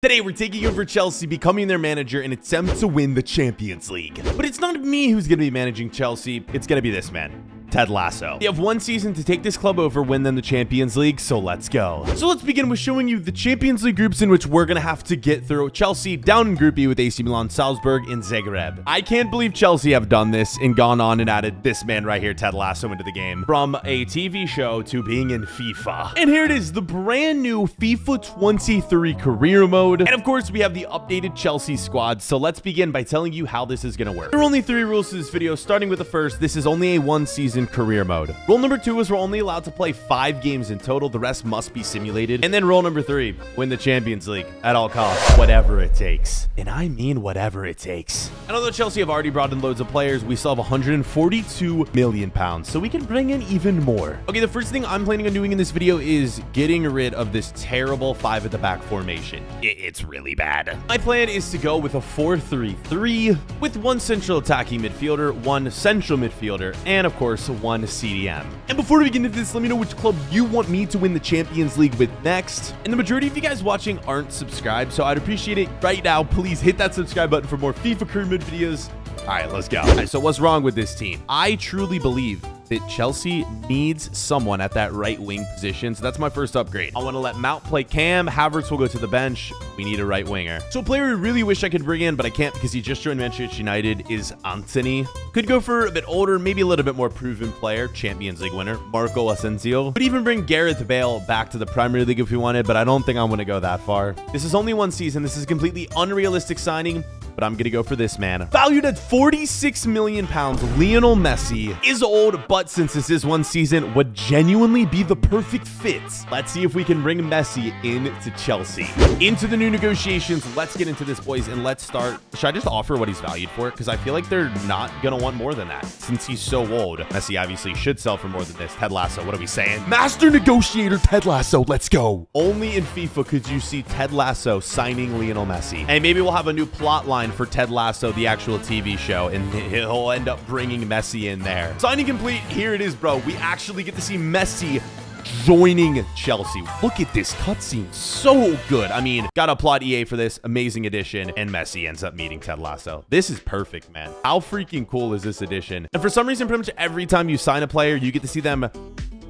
Today we're taking over Chelsea, becoming their manager in attempt to win the Champions League. But it's not me who's going to be managing Chelsea, it's going to be this man. Ted Lasso. They have one season to take this club over, win them the Champions League, so let's go. So let's begin with showing you the Champions League groups in which we're gonna have to get through. Chelsea down in Group E with AC Milan, Salzburg, and Zagreb. I can't believe Chelsea have done this and gone on and added this man right here, Ted Lasso, into the game. From a TV show to being in FIFA. And here it is, the brand new FIFA 23 career mode. And of course, we have the updated Chelsea squad, so let's begin by telling you how this is gonna work. There are only three rules to this video, starting with the first. This is only a one-season career mode. Rule number two is we're only allowed to play 5 games in total. The rest must be simulated. And then rule number three, win the Champions League at all costs, whatever it takes. And I mean whatever it takes. And although Chelsea have already brought in loads of players, we still have 142 million pounds, so we can bring in even more. Okay, the first thing I'm planning on doing in this video is getting rid of this terrible 5 at the back formation. It's really bad. My plan is to go with a 4-3-3 with one central attacking midfielder, one central midfielder, and of course, one CDM. And before we begin into this, let me know which club you want me to win the Champions League with next. And the majority of you guys watching aren't subscribed, so I'd appreciate it right now. Please hit that subscribe button for more FIFA career mode videos. All right, let's go. All right, so what's wrong with this team? I truly believe that Chelsea needs someone at that right wing position, so that's my first upgrade. I want to let Mount play cam. Havertz will go to the bench. We need a right winger. So a player I really wish I could bring in, but I can't because he just joined Manchester United, is Antony. Could go for a bit older, maybe a little bit more proven player, Champions League winner, Marco Asensio. Could even bring Gareth Bale back to the Premier League if we wanted, but I don't think I want to go that far. This is only one season. This is a completely unrealistic signing, but I'm going to go for this man. Valued at 46 million pounds, Lionel Messi is old, but since this is one season, would genuinely be the perfect fit. Let's see if we can bring Messi into Chelsea. Into the new negotiations, let's get into this, boys, and let's start. Should I just offer what he's valued for? Because I feel like they're not going to want more than that since he's so old. Messi obviously should sell for more than this. Ted Lasso, what are we saying? Master negotiator Ted Lasso, let's go. Only in FIFA could you see Ted Lasso signing Lionel Messi. And maybe we'll have a new plot line for Ted Lasso, the actual TV show, and he'll end up bringing Messi in there. Signing complete. Here it is, bro. We actually get to see Messi joining Chelsea. Look at this cutscene. So good. I mean, gotta applaud EA for this amazing edition. And Messi ends up meeting Ted Lasso. This is perfect, man. How freaking cool is this edition? And for some reason, pretty much every time you sign a player, you get to see them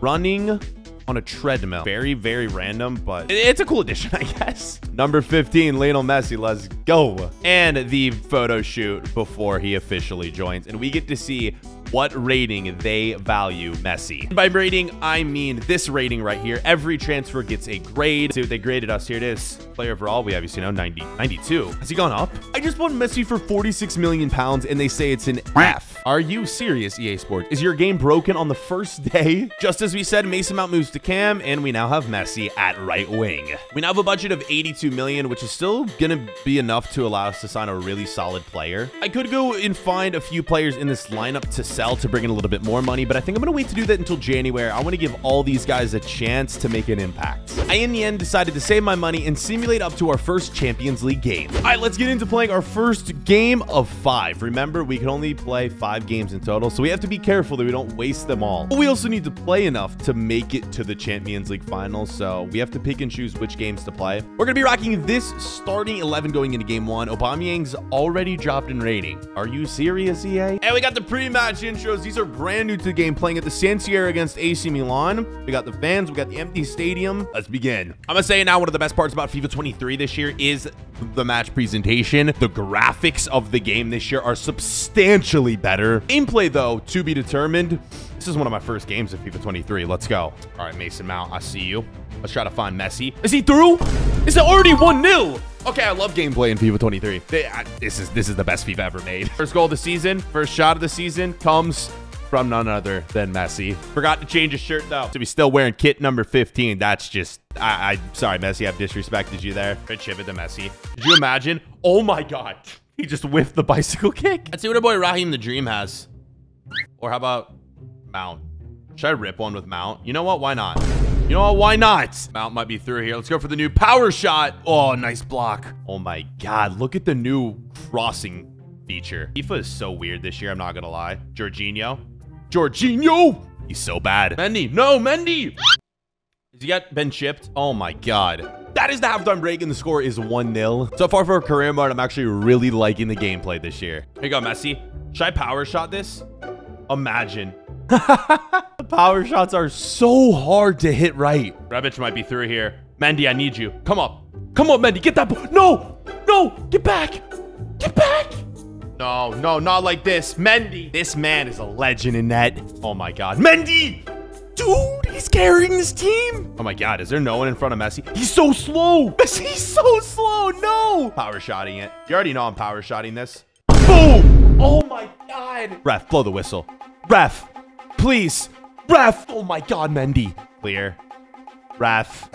running on a treadmill. Very, very random, but it's a cool addition, I guess. Number 15, Lionel Messi, let's go. And the photo shoot before he officially joins. And we get to see what rating they value Messi. And by rating, I mean this rating right here. Every transfer gets a grade. See what they graded us. Here it is. Player overall, we obviously know 90, 92. Has he gone up? I just bought Messi for 46 million pounds and they say it's an F. Are you serious, EA Sports? Is your game broken on the first day? Just as we said, Mason Mount moves to cam and we now have Messi at right wing. We now have a budget of 82 million, which is still gonna be enough to allow us to sign a really solid player. I could go and find a few players in this lineup to sell to bring in a little bit more money, but I think I'm gonna wait to do that until January. I want to give all these guys a chance to make an impact. I in the end decided to save my money and simulate up to our first Champions League game. All right, let's get into playing our first game of 5. Remember, we can only play 5 games in total, so we have to be careful that we don't waste them all, but we also need to play enough to make it to the Champions League final, so we have to pick and choose which games to play. We're gonna be rocking this starting 11 going into game 1. Aubameyang's already dropped in rating. Are you serious, EA? And we got the pre-match intros. These are brand new to the game, playing at the San Siro against AC Milan. We got the fans, we got the empty stadium. Let's begin. I'm gonna say now, one of the best parts about FIFA 23 this year is the match presentation. The graphics of the game this year are substantially better. Gameplay, though, to be determined. This is one of my first games of FIFA 23. Let's go. All right, Mason Mount, I see you. Let's try to find Messi. Is he through? Is it already 1-0? Okay, I love gameplay in FIFA 23. This is the best FIFA ever made. First goal of the season, first shot of the season comes from none other than Messi. Forgot to change his shirt, though. So he's still wearing kit number 15. That's just, I'm sorry, Messi, I've disrespected you there. Good ship it to Messi. Did you imagine? Oh my God. He just whiffed the bicycle kick. Let's see what our boy Raheem the Dream has. Or how about Mount? Should I rip one with Mount? You know what? Why not? You know what? Why not? Mount might be through here. Let's go for the new power shot. Oh, nice block. Oh my God. Look at the new crossing feature. FIFA is so weird this year. I'm not going to lie. Jorginho. Jorginho. He's so bad. Mendy. No, Mendy. Has he got been chipped? Oh my god. That is the halftime break and the score is 1-0. So far for a career mode, I'm actually really liking the gameplay this year. Here you go, Messi. Should I power shot this? Imagine. The power shots are so hard to hit right. Rebic might be through here. Mendy, I need you. Come up. Come on, Mendy. Get that ball. No. No. Get back. Get back. No, no, not like this. Mendy. This man is a legend in net. Oh my god. Mendy. Dude, he's carrying this team. Oh my god, is there no one in front of Messi? He's so slow. Messi's so slow. No. Power shotting it. You already know I'm power shotting this. Boom. Oh my god. Ref, blow the whistle. Ref, please. Ref. Oh my god, Mendy. Clear. Ref.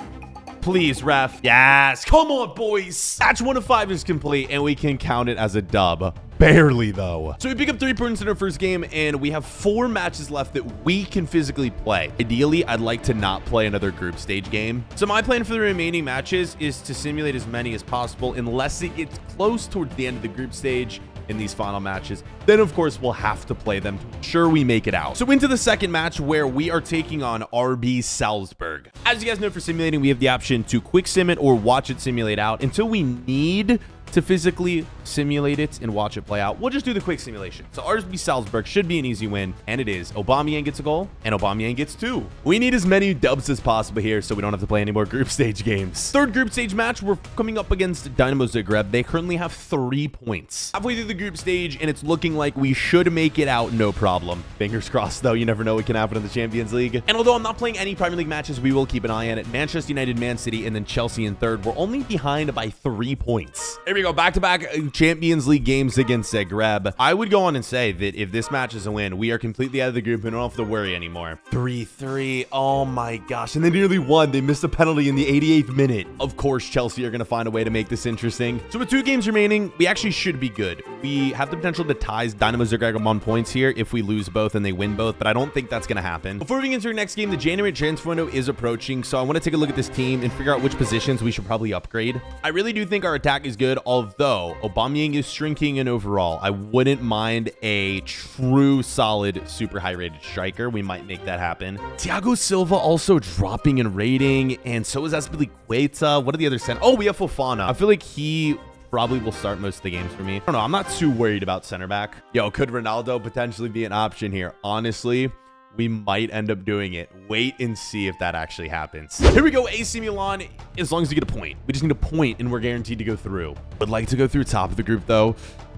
Please, ref. Yes. Come on, boys. Match 1 of 5 is complete, and we can count it as a dub. Barely, though. So we pick up 3 points in our first game, and we have 4 matches left that we can physically play. Ideally, I'd like to not play another group stage game. So my plan for the remaining matches is to simulate as many as possible, unless it gets close towards the end of the group stage in these final matches. Then, of course, we'll have to play them to ensure we make it out. So into the second match, where we are taking on RB Salzburg. As you guys know, for simulating, we have the option to quick sim it or watch it simulate out until we need to physically simulate it and watch it play out. We'll just do the quick simulation. So RB Salzburg should be an easy win, and it is. Aubameyang gets a goal, and Aubameyang gets 2. We need as many dubs as possible here so we don't have to play any more group stage games. Third group stage match, we're coming up against Dynamo Zagreb. They currently have 3 points. Halfway through the group stage, and it's looking like we should make it out, no problem. Fingers crossed, though. You never know what can happen in the Champions League. And although I'm not playing any Premier League matches, we will keep an eye on it. Manchester United, Man City, and then Chelsea in third. We're only behind by 3 points. Here we go, back-to-back Champions League games against Zagreb. I would go on and say that if this match is a win, we are completely out of the group and don't have to worry anymore. 3-3. Oh my gosh. And they nearly won. They missed a penalty in the 88th minute. Of course, Chelsea are going to find a way to make this interesting. So with 2 games remaining, we actually should be good. We have the potential to tie Dynamo Zagreb on points here if we lose both and they win both, but I don't think that's going to happen. Before we get into our next game, the January transfer window is approaching, so I want to take a look at this team and figure out which positions we should probably upgrade. I really do think our attack is good, although Aubameyang is shrinking in overall. I wouldn't mind a true solid super high rated striker. We might make that happen. Thiago Silva also dropping in rating, and so is Aspilicueta. What are the other centers? Oh, we have Fofana. I feel like he probably will start most of the games for me. I don't know. I'm not too worried about center back. Yo, could Ronaldo potentially be an option here? Honestly, we might end up doing it. Wait and see if that actually happens. Here we go, AC Milan. As long as you get a point. We just need a point and we're guaranteed to go through. Would like to go through top of the group though,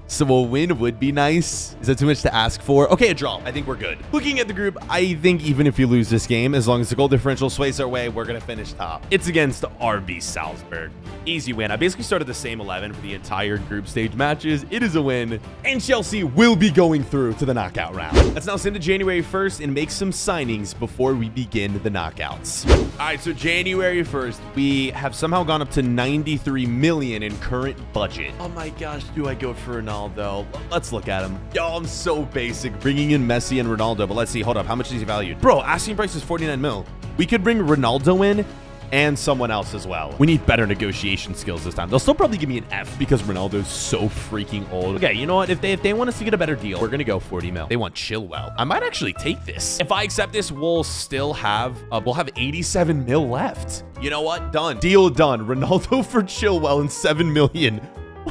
so a win would be nice. Is that too much to ask for? Okay, a draw. I think we're good. Looking at the group, I think even if you lose this game, as long as the goal differential sways our way, we're going to finish top. It's against RB Salzburg. Easy win. I basically started the same 11 for the entire group stage matches. It is a win, and Chelsea will be going through to the knockout round. Let's now send to January 1st and make some signings before we begin the knockouts. All right, so January 1st, we have somehow gone up to 93 million in current budget. Oh my gosh, do I go for another? Though, let's look at him. Yo, I'm so basic bringing in Messi and Ronaldo, but let's see. Hold up, how much is he valued? Bro, asking price is 49 mil. We could bring Ronaldo in and someone else as well. We need better negotiation skills this time. They'll still probably give me an F because Ronaldo's so freaking old. Okay, you know what? If they want us to get a better deal, we're gonna go 40 mil. They want Chilwell. I might actually take this. If I accept this, we'll still have we'll have 87 mil left. You know what? Done. Deal done. Ronaldo for Chilwell and 7 million.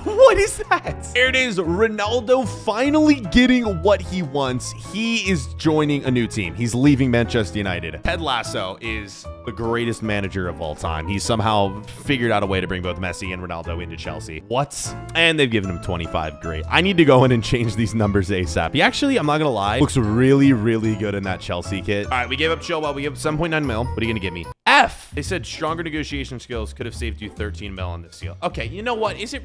What is that? There it is. Ronaldo finally getting what he wants. He is joining a new team. He's leaving Manchester United. Ted Lasso is the greatest manager of all time. He somehow figured out a way to bring both Messi and Ronaldo into Chelsea. What? And they've given him 25. Great. I need to go in and change these numbers ASAP. He actually, I'm not going to lie, looks really, really good in that Chelsea kit. All right, we gave up Chilwell. We gave up 7.9 mil. What are you going to give me? F. They said stronger negotiation skills could have saved you 13 mil on this deal. Okay, you know what? Is it...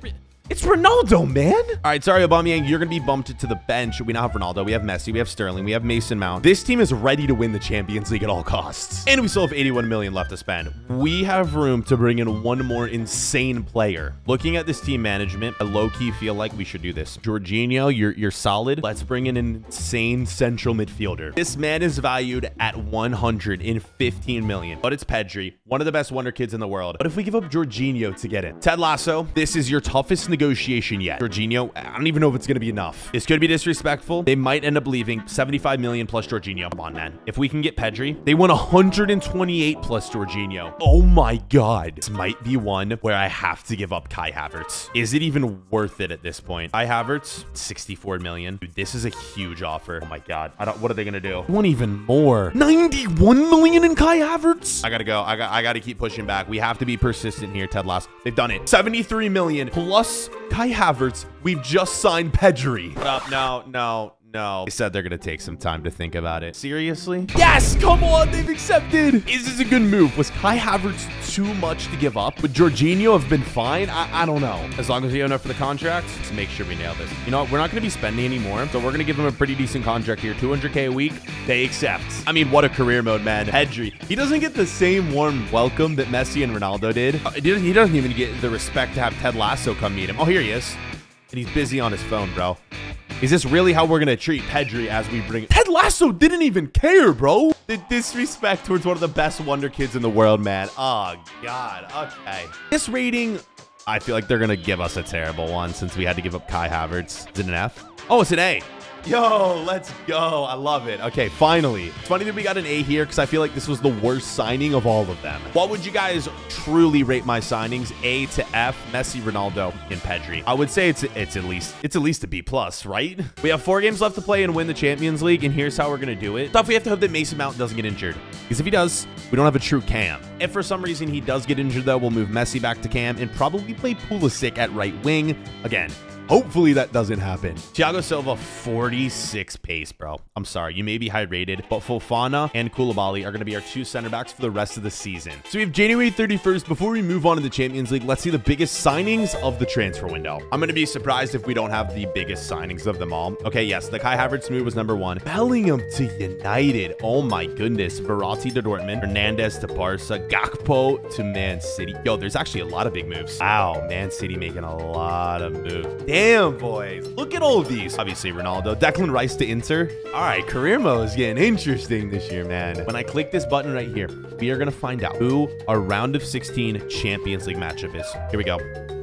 It's Ronaldo, man. All right, sorry, Aubameyang. You're going to be bumped to the bench. We now have Ronaldo. We have Messi. We have Sterling. We have Mason Mount. This team is ready to win the Champions League at all costs. And we still have 81 million left to spend. We have room to bring in one more insane player. Looking at this team management, I low-key feel like we should do this. Jorginho, you're solid. Let's bring in an insane central midfielder. This man is valued at 115 million, but it's Pedri, one of the best wonder kids in the world. But if we give up Jorginho to get in? Ted Lasso, this is your toughest negotiation negotiation yet. Jorginho, I don't even know if it's going to be enough. This could be disrespectful. They might end up leaving. 75 million plus Jorginho. Come on, man. If we can get Pedri, they want 128 plus Jorginho. Oh my God. This might be one where I have to give up Kai Havertz. Is it even worth it at this point? Kai Havertz, 64 million. Dude, this is a huge offer. Oh my God. What are they going to do? One even more. 91 million in Kai Havertz. I got to go. I got to keep pushing back. We have to be persistent here, Ted Lasso. They've done it. 73 million plus Kai Havertz. We've just signed Pedri. No. They said they're going to take some time to think about it. Seriously? Yes, come on. They've accepted. Is this a good move? Was Kai Havertz too much to give up? Would Jorginho have been fine? I don't know. As long as we own up for the contract, let's make sure we nail this. You know what? We're not going to be spending any more, so we're going to give him a pretty decent contract here. 200K a week. They accept. I mean, what a career mode, man. Pedri, he doesn't get the same warm welcome that Messi and Ronaldo did. He doesn't even get the respect to have Ted Lasso come meet him. Oh, here he is. And he's busy on his phone, bro. Is this really how we're going to treat Pedri as we bring it? Ted Lasso didn't even care, bro. The disrespect towards one of the best wonder kids in the world, man. Oh, God. Okay. This rating, I feel like they're going to give us a terrible one since we had to give up Kai Havertz. Is it an F? Oh, it's an A. Yo, let's go. I love it. Okay, finally. It's funny that we got an A here because I feel like this was the worst signing of all of them. What would you guys truly rate my signings? A to F, Messi, Ronaldo, and Pedri. I would say it's at least a B+, right? We have 4 games left to play and win the Champions League, and here's how we're going to do it. Stuff we have to hope that Mason Mount doesn't get injured. Because if he does, we don't have a true cam. If for some reason he does get injured, though, we'll move Messi back to cam and probably play Pulisic at right wing again. Hopefully that doesn't happen. Thiago Silva, 46 pace, bro. I'm sorry. You may be high rated, but Fofana and Koulibaly are going to be our 2 center backs for the rest of the season. So we have January 31st. Before we move on to the Champions League, let's see the biggest signings of the transfer window. I'm going to be surprised if we don't have the biggest signings of them all. Okay, yes. The Kai Havertz move was number 1. Bellingham to United. Oh my goodness. Verratti to Dortmund. Hernandez to Barca. Gakpo to Man City. Yo, there's actually a lot of big moves. Wow, Man City making a lot of moves. Damn, boys. Look at all these. Obviously, Ronaldo. Declan Rice to Inter. All right, career mode is getting interesting this year, man. When I click this button right here, we are going to find out who our round of 16 Champions League matchup is. Here we go.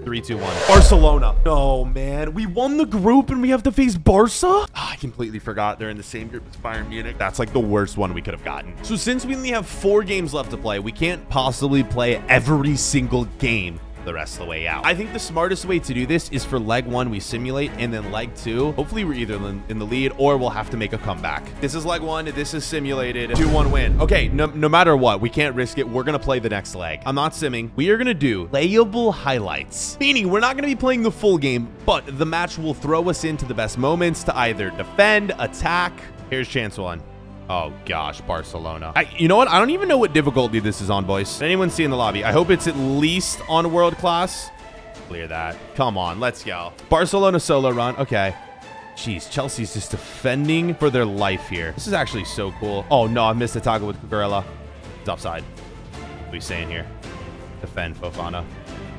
3, 2, 1. Barcelona. No, man. We won the group and we have to face Barca? Oh, I completely forgot they're in the same group as Bayern Munich. That's like the worst one we could have gotten. So since we only have 4 games left to play, we can't possibly play every single game the rest of the way out. I think the smartest way to do this is for leg 1, we simulate, and then leg 2, hopefully we're either in the lead or we'll have to make a comeback. This is leg 1. This is simulated. 2-1 win. Okay, no matter what, we can't risk it. We're going to play the next leg. I'm not simming. We are going to do playable highlights, meaning we're not going to be playing the full game, but the match will throw us into the best moments to either defend, attack. Here's chance 1. Oh, gosh, Barcelona. You know what? I don't even know what difficulty this is on, boys. Anyone see in the lobby? I hope it's at least on world class. Clear that. Come on, let's go. Barcelona solo run. Okay. Jeez, Chelsea's just defending for their life here. This is actually so cool. Oh, no, I missed the tackle with Cucurella. It's offside. What are we saying here? Defend, Fofana.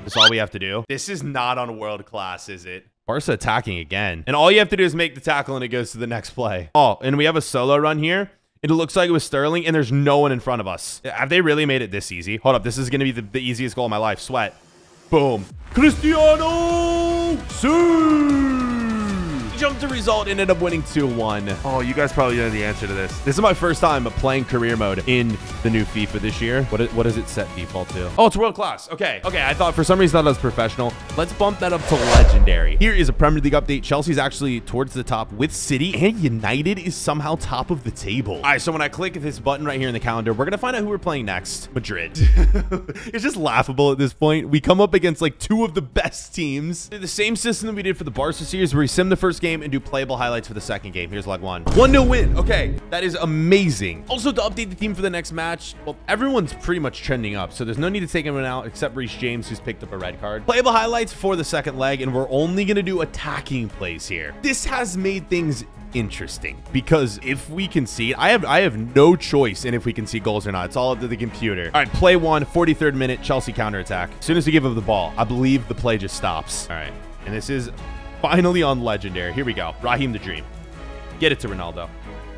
That's all we have to do. This is not on world class, is it? Barca attacking again. And all you have to do is make the tackle and it goes to the next play. Oh, and we have a solo run here. It looks like it was Sterling, and there's no one in front of us. Have they really made it this easy? Hold up. This is going to be the easiest goal of my life. Sweat. Boom. Cristiano! He jumped the result and ended up winning 2-1. Oh, you guys probably know the answer to this. This is my first time playing career mode in the new FIFA this year. What does it set default to? Oh, it's world class. Okay. Okay. I thought for some reason that was professional. Let's bump that up to legendary. Here is a Premier League update. Chelsea's actually towards the top with City, and United is somehow top of the table. All right. So when I click this button right here in the calendar, we're going to find out who we're playing next. Madrid. It's just laughable at this point. We come up against like 2 of the best teams. The same system that we did for the Barca series where we sim the first game and do playable highlights for the second game. Here's leg 1. 1-0 win. Okay. That is amazing. Also, to update the team for the next match, well, everyone's pretty much trending up, so there's no need to take anyone out except Reece James, who's picked up a red card. Playable highlights for the second leg, and we're only going to do attacking plays here. This has made things interesting because if we concede, I have no choice in if we concede goals or not. It's all up to the computer. All right, play 1, 43rd minute, Chelsea counterattack. As soon as we give up the ball, I believe the play just stops. All right, and this is finally on legendary. Here we go. Raheem the Dream. Get it to Ronaldo.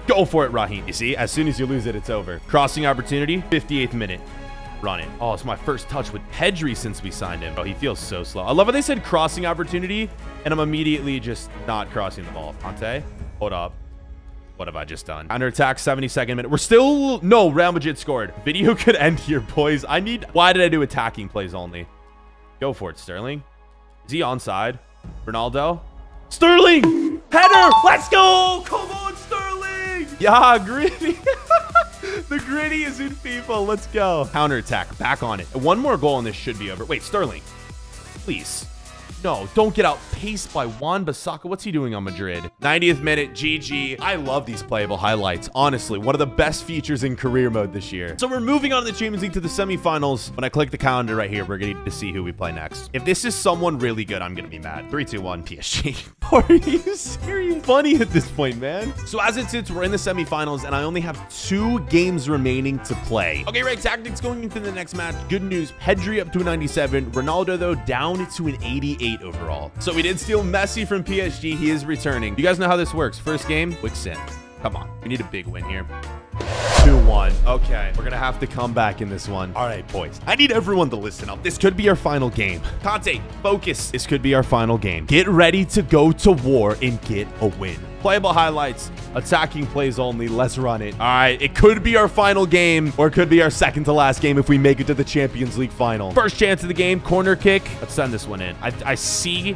Go for it, Raheem. You see, as soon as you lose it, it's over. Crossing opportunity, 58th minute. Run it. Oh, it's my first touch with Pedri since we signed him. Oh, he feels so slow. I love how they said crossing opportunity, and I'm immediately just not crossing the ball. Ante, hold up. What have I just done? Under attack, 72nd minute. We're still... No, Real Madrid scored. Video could end here, boys. I need... Why did I do attacking plays only? Go for it, Sterling. Is he onside? Ronaldo. Sterling! Header! Let's go! Come on, Sterling! Yeah, gritty. The gritty is in FIFA. Let's go. Counterattack. Back on it. One more goal and this should be over. Wait, Sterling. Please. No, don't get outpaced by Juan Bissaka. What's he doing on Madrid? 90th minute, GG. I love these playable highlights. Honestly, one of the best features in career mode this year. So we're moving on to the Champions League to the semifinals. When I click the calendar right here, we're going to need to see who we play next. If this is someone really good, I'm going to be mad. 3, 2, 1, PSG. Are you serious? Funny at this point, man. So as it sits, we're in the semifinals, and I only have 2 games remaining to play. Okay, right, tactics going into the next match. Good news, Pedri up to a 97. Ronaldo, though, down to an 88. Overall. So we did steal Messi from PSG. He is returning. You guys know how this works. First game, quick sim. Come on. We need a big win here. 2-1. Okay. We're going to have to come back in this one. All right, boys. I need everyone to listen up. This could be our final game. Conte, focus. This could be our final game. Get ready to go to war and get a win. Playable highlights, attacking plays only. Let's run it. All right. It could be our final game, or it could be our second to last game if we make it to the Champions League final. First chance of the game, corner kick. Let's send this one in. I see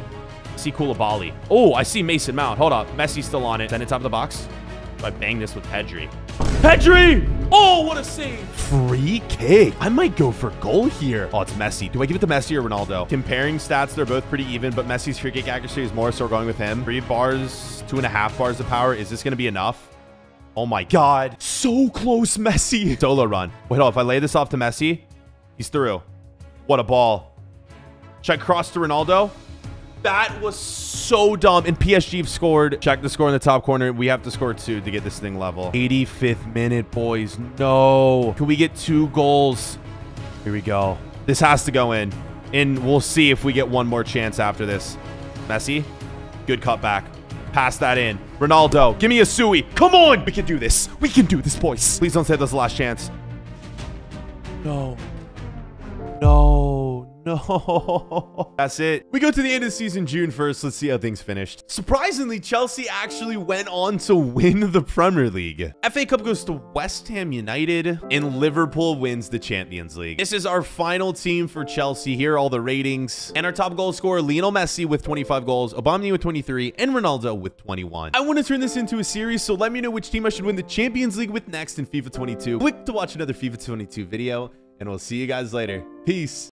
Koulibaly. Oh, I see Mason Mount. Hold up. Messi's still on it. Send it top of the box. I bang this with Pedri. Pedri! Oh, what a save. Free kick. I might go for goal here. Oh, it's Messi. Do I give it to Messi or Ronaldo? Comparing stats, they're both pretty even, but Messi's free kick accuracy is more, so we're going with him. 3 bars, 2.5 bars of power. Is this going to be enough? Oh my God. So close, Messi. Solo run. Wait, oh, if I lay this off to Messi, he's through. What a ball. Check cross to Ronaldo. That was so dumb. And PSG have scored. Check the score in the top corner. We have to score 2 to get this thing level. 85th minute, boys. No. Can we get 2 goals? Here we go. This has to go in. And we'll see if we get one more chance after this. Messi. Good cutback. Pass that in. Ronaldo. Give me a Sui. Come on. We can do this. We can do this, boys. Please don't say that's the last chance. No. No. No, that's it. We go to the end of the season, June 1st. Let's see how things finished. Surprisingly, Chelsea actually went on to win the Premier League. FA Cup goes to West Ham United, and Liverpool wins the Champions League. This is our final team for Chelsea. Here are all the ratings. And our top goal scorer, Lionel Messi with 25 goals, Aubameyang with 23, and Ronaldo with 21. I want to turn this into a series, so let me know which team I should win the Champions League with next in FIFA 22. Click to watch another FIFA 22 video, and we'll see you guys later. Peace.